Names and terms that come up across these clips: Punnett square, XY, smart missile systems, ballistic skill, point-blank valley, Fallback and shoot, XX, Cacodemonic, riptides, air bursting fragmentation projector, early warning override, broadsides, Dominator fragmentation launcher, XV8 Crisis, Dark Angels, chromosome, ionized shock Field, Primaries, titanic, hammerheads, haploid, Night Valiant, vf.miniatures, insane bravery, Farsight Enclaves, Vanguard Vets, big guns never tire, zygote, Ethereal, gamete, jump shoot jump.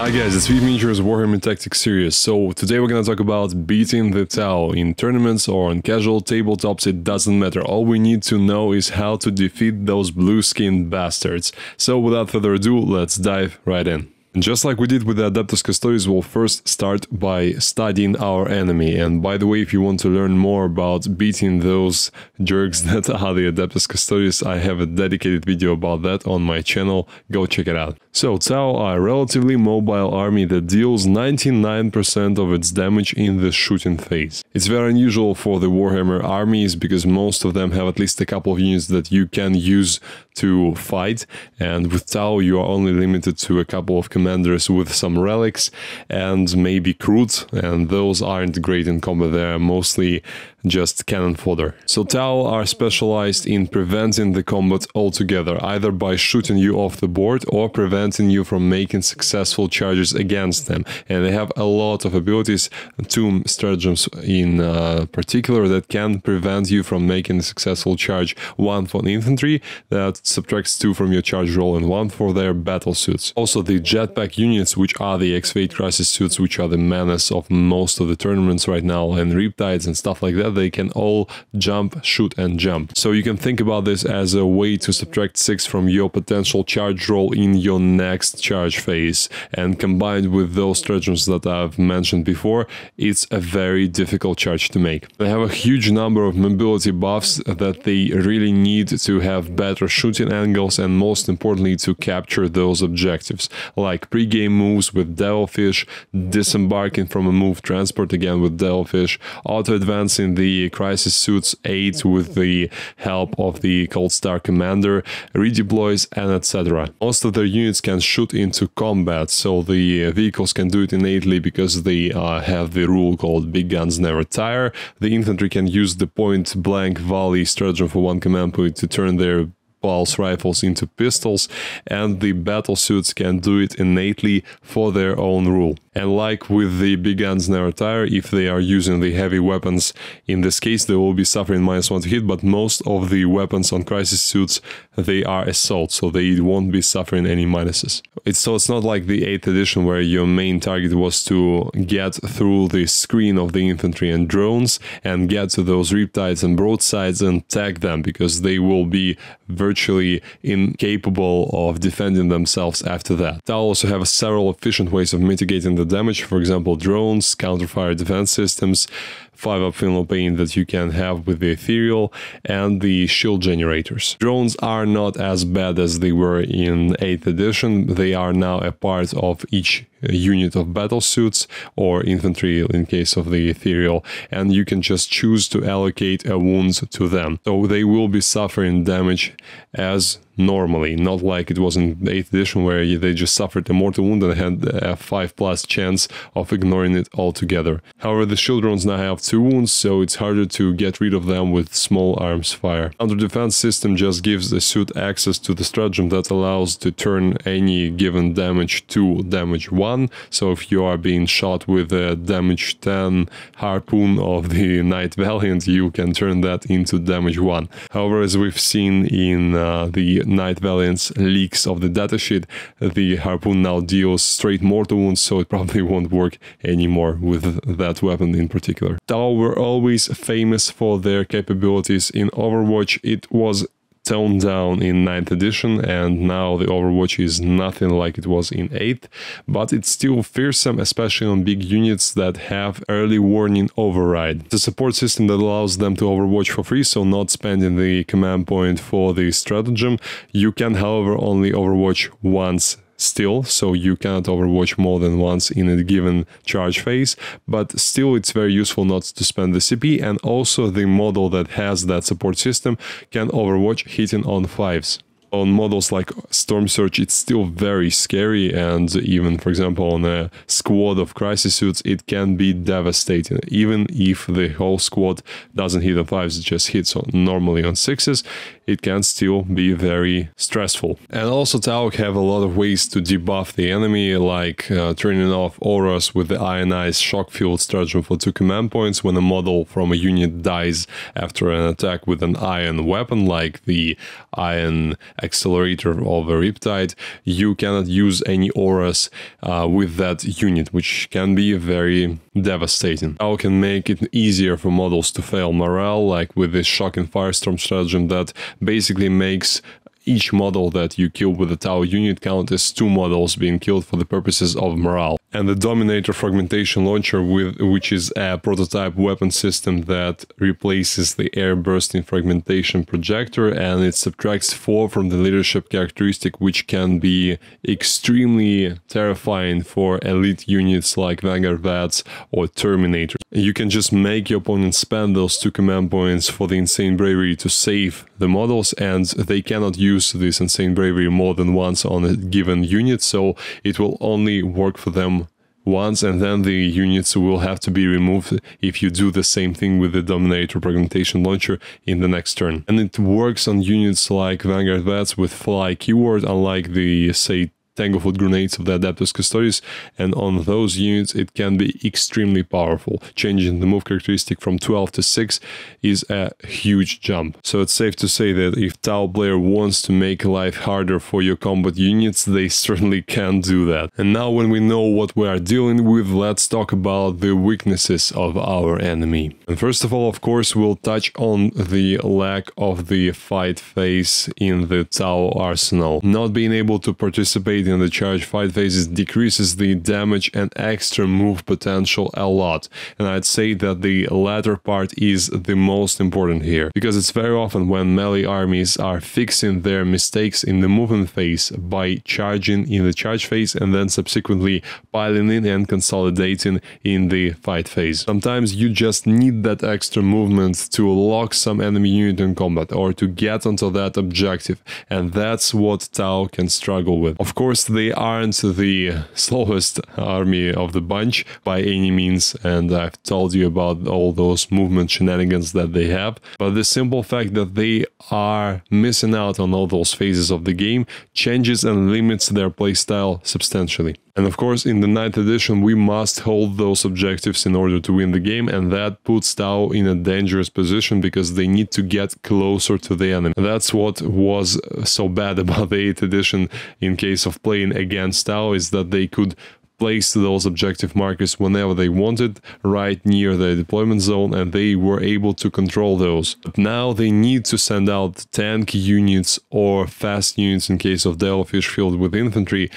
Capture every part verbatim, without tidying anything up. Hi guys, it's vf.miniatures Warhammer Tactics series. So today we're gonna talk about beating the Tau in tournaments or on casual tabletops, it doesn't matter. All we need to know is how to defeat those blue-skinned bastards. So without further ado, let's dive right in. And just like we did with the Adeptus Custodes, we'll first start by studying our enemy. And by the way, if you want to learn more about beating those jerks that are the Adeptus Custodes, I have a dedicated video about that on my channel, go check it out. So Tau are a relatively mobile army that deals ninety-nine percent of its damage in the shooting phase. It's very unusual for the Warhammer armies because most of them have at least a couple of units that you can use to fight, and with Tau you are only limited to a couple of commanders with some relics and maybe Kroot, and those aren't great in combat, they're mostly just cannon fodder. So Tau are specialized in preventing the combat altogether, either by shooting you off the board or preventing you from making successful charges against them, and they have a lot of abilities, two stratagems in uh, particular that can prevent you from making a successful charge, one for infantry that subtracts two from your charge roll and one for their battle suits. Also the jetpack units, which are the X V eight Crisis suits, which are the menace of most of the tournaments right now, and riptides and stuff like that, they can all jump, shoot and jump. So you can think about this as a way to subtract six from your potential charge roll in your next charge phase, and combined with those stratagems that I've mentioned before, it's a very difficult charge to make. They have a huge number of mobility buffs that they really need to have better shooting angles and most importantly to capture those objectives, like pre-game moves with Devilfish, disembarking from a move transport again with Devilfish, auto-advancing the Crisis Suits eight with the help of the Cold Star commander, redeploys and et cetera. Most of their units can shoot into combat, so the vehicles can do it innately because they uh, have the rule called big guns never tire. The infantry can use the point-blank valley stratagem for one command point to turn their pulse rifles into pistols, and the battle suits can do it innately for their own rule. And like with the big guns never tire, if they are using the heavy weapons, in this case they will be suffering minus one to hit, but most of the weapons on Crisis Suits, they are assault, so they won't be suffering any minuses. It's, so it's not like the eighth edition where your main target was to get through the screen of the infantry and drones and get to those riptides and broadsides and tag them, because they will be virtually virtually incapable of defending themselves after that. Tau also have several efficient ways of mitigating the damage, for example drones, counterfire defense systems, five up funeral pain that you can have with the Ethereal, and the shield generators. Drones are not as bad as they were in eighth edition, they are now a part of each unit of battle suits or infantry in case of the Ethereal, and you can just choose to allocate a wound to them. So they will be suffering damage as normally, not like it was in eighth edition where they just suffered a mortal wound and had a five plus chance of ignoring it altogether. However, the shield drones now have two wounds, so it's harder to get rid of them with small arms fire. Counter defense system just gives the suit access to the stratagem that allows to turn any given damage to damage one, so if you are being shot with a damage ten harpoon of the Night Valiant, you can turn that into damage one. However, as we've seen in uh, the Night Valiant's leaks of the datasheet, the harpoon now deals straight mortal wounds, so it probably won't work anymore with that weapon in particular. Tau were always famous for their capabilities in Overwatch. It was toned down in ninth edition, and now the Overwatch is nothing like it was in eighth, but it's still fearsome, especially on big units that have early warning override. It's a support system that allows them to overwatch for free, so not spending the command point for the stratagem. You can, however, only overwatch once still, so you cannot overwatch more than once in a given charge phase, but still it's very useful not to spend the C P, and also the model that has that support system can overwatch hitting on fives. On models like Storm Surge, it's still very scary, and even, for example, on a squad of Crisis Suits, it can be devastating. Even if the whole squad doesn't hit on fives, it just hits on, normally on sixes, it can still be very stressful. And also Tau have a lot of ways to debuff the enemy, like uh, turning off auras with the ionized shock Field starting for two command points when a model from a unit dies after an attack with an iron weapon, like the iron accelerator of a riptide. You cannot use any auras uh, with that unit, which can be very devastating. Tau can make it easier for models to fail morale, like with this Shock and Firestorm stratagem that basically makes each model that you kill with a Tau unit count as two models being killed for the purposes of morale. And the Dominator fragmentation launcher, with, which is a prototype weapon system that replaces the air bursting fragmentation projector, and it subtracts four from the leadership characteristic, which can be extremely terrifying for elite units like Vanguard Vets or Terminator. You can just make your opponent spend those two command points for the insane bravery to save the models, and they cannot use this insane bravery more than once on a given unit, so it will only work for them once, and then the units will have to be removed if you do the same thing with the Dominator fragmentation launcher in the next turn. And it works on units like Vanguard Vets with fly keyword, unlike the, say, Tanglefoot grenades of the Adeptus Custodes, and on those units it can be extremely powerful. Changing the move characteristic from twelve to six is a huge jump. So it's safe to say that if Tau player wants to make life harder for your combat units, they certainly can do that. And now when we know what we are dealing with, let's talk about the weaknesses of our enemy. And first of all, of course, we'll touch on the lack of the fight phase in the Tau arsenal. Not being able to participate in the charge fight phases decreases the damage and extra move potential a lot, and I'd say that the latter part is the most important here, because it's very often when melee armies are fixing their mistakes in the movement phase by charging in the charge phase and then subsequently piling in and consolidating in the fight phase. Sometimes you just need that extra movement to lock some enemy unit in combat or to get onto that objective, and that's what Tau can struggle with. Of course, they aren't the slowest army of the bunch by any means, and I've told you about all those movement shenanigans that they have, but the simple fact that they are missing out on all those phases of the game changes and limits their playstyle substantially. And of course, in the ninth edition, we must hold those objectives in order to win the game, and that puts Tau in a dangerous position because they need to get closer to the enemy. That's what was so bad about the eighth edition in case of playing against Tau, is that they could place those objective markers whenever they wanted, right near the deployment zone, and they were able to control those. But now they need to send out tank units or fast units in case of Devilfish filled with infantry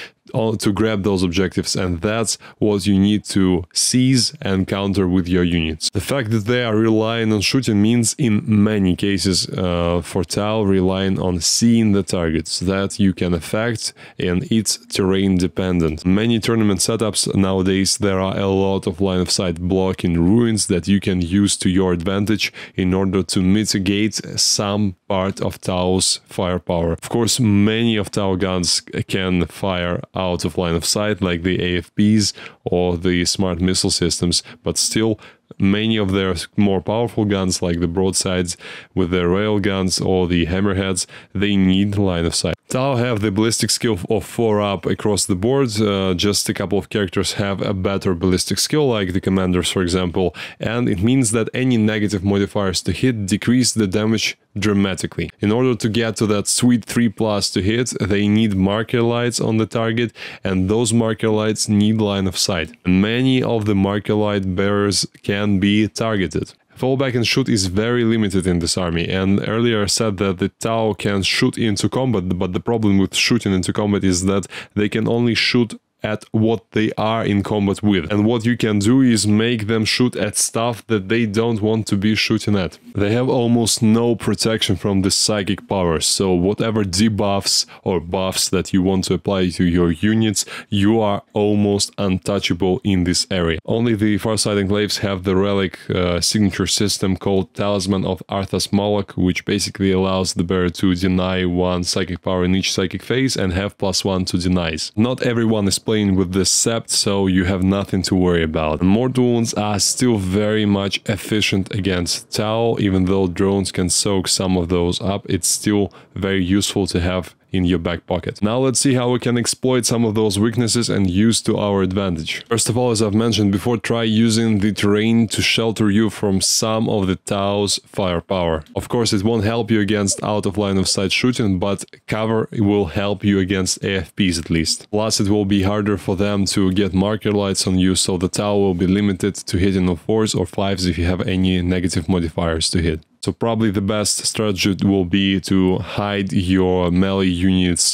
to grab those objectives, and that's what you need to seize and counter with your units. The fact that they are relying on shooting means in many cases uh, for Tau relying on seeing the targets that you can affect, and it's terrain dependent. Many tournament setups nowadays, there are a lot of line of sight blocking ruins that you can use to your advantage in order to mitigate some part of Tau's firepower. Of course, many of Tau guns can fire out of line of sight, like the A F Ps or the smart missile systems, but still many of their more powerful guns, like the broadsides with their rail guns or the hammerheads, they need line of sight. Tau have the ballistic skill of four up across the board. Uh, just a couple of characters have a better ballistic skill, like the commanders, for example, and it means that any negative modifiers to hit decrease the damage dramatically. In order to get to that sweet three plus to hit, they need marker lights on the target, and those marker lights need line of sight. And many of the marker light bearers can be targeted. Fallback and shoot is very limited in this army, and earlier I said that the Tau can shoot into combat, but the problem with shooting into combat is that they can only shoot at what they are in combat with, and what you can do is make them shoot at stuff that they don't want to be shooting at. They have almost no protection from the psychic powers, so whatever debuffs or buffs that you want to apply to your units, you are almost untouchable in this area. Only the Farsight Enclaves have the relic uh, signature system called Talisman of Arthas Moloch, which basically allows the bearer to deny one psychic power in each psychic phase and have plus one to denies. Not everyone is playing playing with this sept, so you have nothing to worry about. Mortar wounds are still very much efficient against Tau, even though drones can soak some of those up, it's still very useful to have in your back pocket. Now let's see how we can exploit some of those weaknesses and use to our advantage. First of all, as I've mentioned before, try using the terrain to shelter you from some of the Tau's firepower. Of course, it won't help you against out of line of sight shooting, but cover will help you against A F Ps at least. Plus, it will be harder for them to get marker lights on you, so the Tau will be limited to hitting on fours or fives if you have any negative modifiers to hit. So probably the best strategy will be to hide your melee units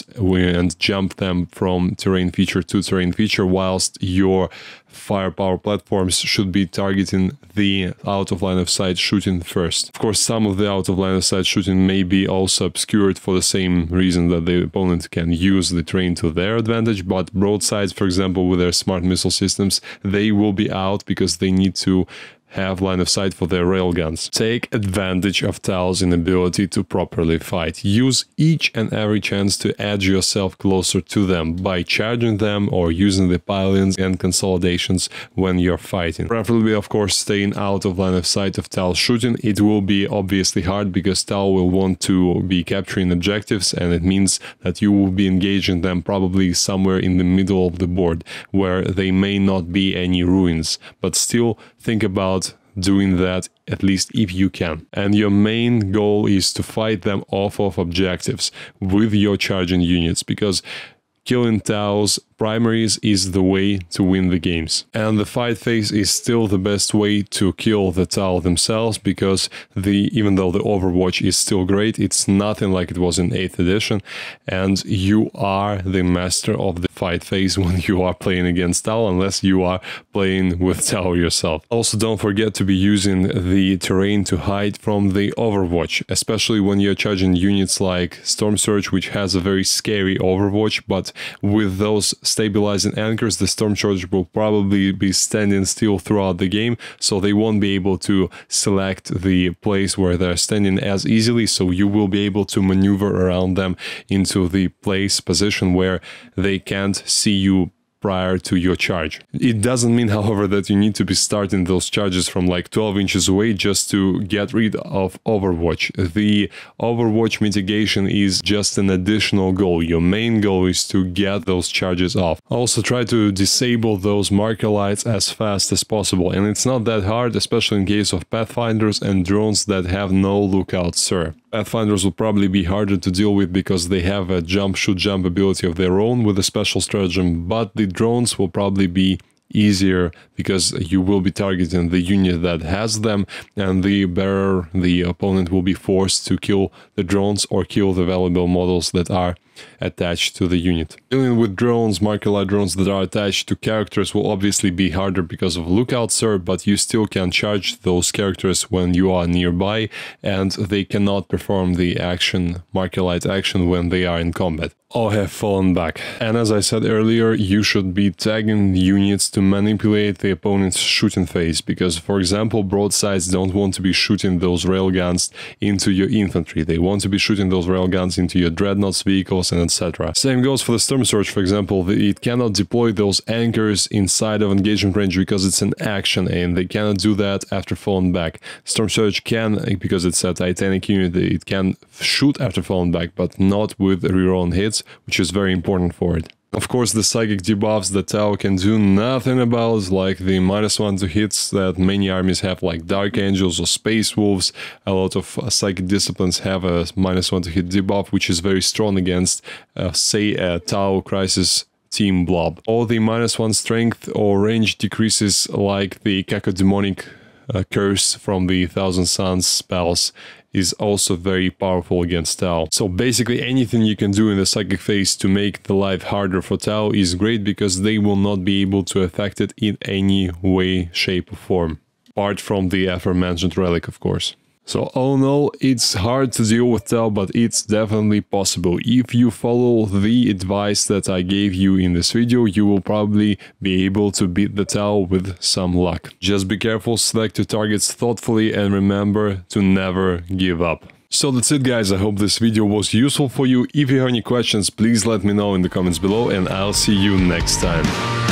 and jump them from terrain feature to terrain feature, whilst your firepower platforms should be targeting the out of line of sight shooting first. Of course, some of the out of line of sight shooting may be also obscured for the same reason that the opponent can use the terrain to their advantage, but broadsides, for example, with their smart missile systems, they will be out because they need to have line of sight for their rail guns. Take advantage of Tau's inability to properly fight. Use each and every chance to edge yourself closer to them by charging them or using the pile-ins and consolidations when you're fighting. Preferably, of course, staying out of line of sight of Tau's shooting. It will be obviously hard because Tau will want to be capturing objectives, and it means that you will be engaging them probably somewhere in the middle of the board where they may not be any ruins, but still think about doing that at least if you can. And your main goal is to fight them off of objectives with your charging units, because killing Tau's primaries is the way to win the games. And the fight phase is still the best way to kill the Tau themselves, because the even though the Overwatch is still great, it's nothing like it was in eighth edition, and you are the master of the fight phase when you are playing against Tau, unless you are playing with Tau yourself. Also, don't forget to be using the terrain to hide from the Overwatch, especially when you're charging units like Storm Surge, which has a very scary Overwatch, but with those stabilizing anchors, the Storm Surge will probably be standing still throughout the game, so they won't be able to select the place where they're standing as easily, so you will be able to maneuver around them into the place position where they can't see you prior to your charge. It doesn't mean, however, that you need to be starting those charges from like twelve inches away just to get rid of Overwatch. The Overwatch mitigation is just an additional goal. Your main goal is to get those charges off. Also, try to disable those marker lights as fast as possible, and it's not that hard, especially in case of Pathfinders and drones that have no lookout, sir. Pathfinders will probably be harder to deal with because they have a jump, shoot, jump ability of their own with a special stratagem, but the drones will probably be easier because you will be targeting the unit that has them, and the bearer, the opponent, will be forced to kill the drones or kill the valuable models that are attached to the unit. Dealing with drones, marker light drones that are attached to characters will obviously be harder because of lookout, sir, but you still can charge those characters when you are nearby, and they cannot perform the action, marker light action, when they are in combat or have fallen back. And as I said earlier, you should be tagging units to manipulate the opponent's shooting phase, because, for example, broadsides don't want to be shooting those railguns into your infantry. They want to be shooting those railguns into your dreadnoughts, vehicles, and et cetera. Same goes for the Storm Surge, for example. It cannot deploy those anchors inside of engagement range because it's an action, and they cannot do that after falling back. Storm Surge can, because it's a Titanic unit, it can shoot after falling back, but not with reroll hits, which is very important for it. Of course, the psychic debuffs that Tau can do nothing about, like the minus one to hits that many armies have, like Dark Angels or Space Wolves. A lot of uh, psychic disciplines have a minus one to hit debuff, which is very strong against, uh, say, a Tau Crisis team blob. Or the minus one strength or range decreases, like the Cacodemonic uh, Curse from the Thousand Suns spells, is also very powerful against Tau. So basically anything you can do in the psychic phase to make the life harder for Tau is great, because they will not be able to affect it in any way, shape or form, apart from the aforementioned relic, of course. So all in all, it's hard to deal with Tau, but it's definitely possible. If you follow the advice that I gave you in this video, you will probably be able to beat the Tau with some luck. Just be careful, select your targets thoughtfully, and remember to never give up. So that's it, guys. I hope this video was useful for you. If you have any questions, please let me know in the comments below, and I'll see you next time.